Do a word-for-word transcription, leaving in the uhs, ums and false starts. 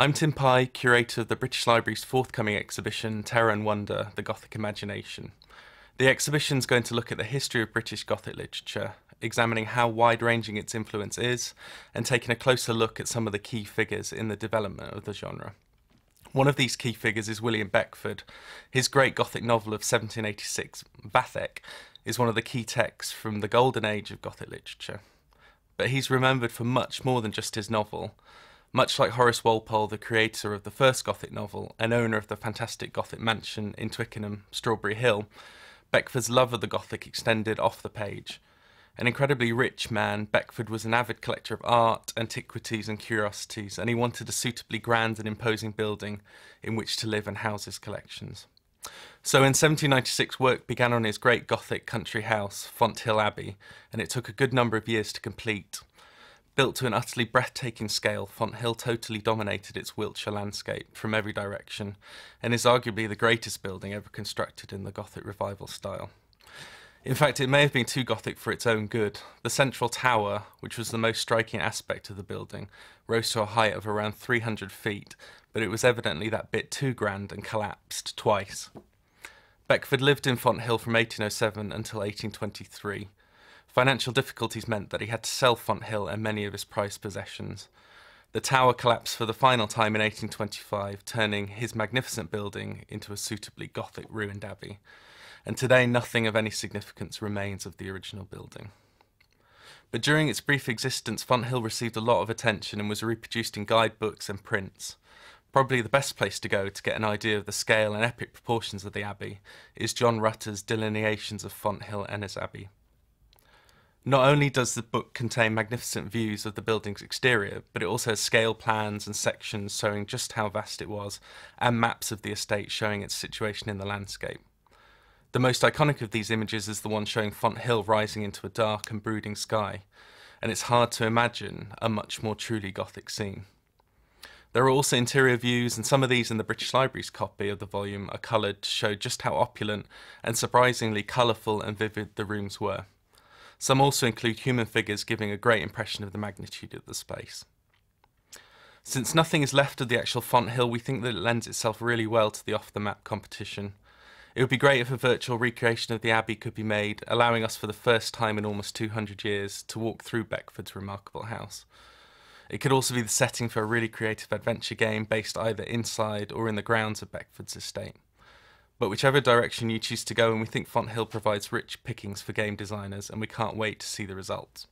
I'm Tim Pye, curator of the British Library's forthcoming exhibition, Terror and Wonder: the Gothic Imagination. The exhibition's going to look at the history of British Gothic literature, examining how wide-ranging its influence is, and taking a closer look at some of the key figures in the development of the genre. One of these key figures is William Beckford. His great Gothic novel of seventeen eighty-six, Vathek, is one of the key texts from the golden age of Gothic literature. But he's remembered for much more than just his novel. Much like Horace Walpole, the creator of the first Gothic novel and owner of the fantastic Gothic mansion in Twickenham, Strawberry Hill, Beckford's love of the Gothic extended off the page. An incredibly rich man, Beckford was an avid collector of art, antiquities and curiosities, and he wanted a suitably grand and imposing building in which to live and house his collections. So in seventeen ninety-six, work began on his great Gothic country house, Fonthill Abbey, and it took a good number of years to complete. Built to an utterly breathtaking scale, Fonthill totally dominated its Wiltshire landscape from every direction, and is arguably the greatest building ever constructed in the Gothic Revival style. In fact, it may have been too Gothic for its own good. The central tower, which was the most striking aspect of the building, rose to a height of around three hundred feet, but it was evidently that bit too grand and collapsed twice. Beckford lived in Fonthill from eighteen oh seven until eighteen twenty-three. Financial difficulties meant that he had to sell Fonthill and many of his prized possessions. The tower collapsed for the final time in eighteen twenty-five, turning his magnificent building into a suitably Gothic ruined abbey. And today, nothing of any significance remains of the original building. But during its brief existence, Fonthill received a lot of attention and was reproduced in guidebooks and prints. Probably the best place to go to get an idea of the scale and epic proportions of the abbey is John Rutter's delineations of Fonthill and his abbey. Not only does the book contain magnificent views of the building's exterior, but it also has scale plans and sections showing just how vast it was, and maps of the estate showing its situation in the landscape. The most iconic of these images is the one showing Fonthill rising into a dark and brooding sky, and it's hard to imagine a much more truly Gothic scene. There are also interior views, and some of these in the British Library's copy of the volume are coloured to show just how opulent and surprisingly colourful and vivid the rooms were. Some also include human figures, giving a great impression of the magnitude of the space. Since nothing is left of the actual Fonthill, we think that it lends itself really well to the Off the Map competition. It would be great if a virtual recreation of the Abbey could be made, allowing us for the first time in almost two hundred years to walk through Beckford's remarkable house. It could also be the setting for a really creative adventure game based either inside or in the grounds of Beckford's estate. But whichever direction you choose to go in, we think Fonthill provides rich pickings for game designers, and we can't wait to see the results.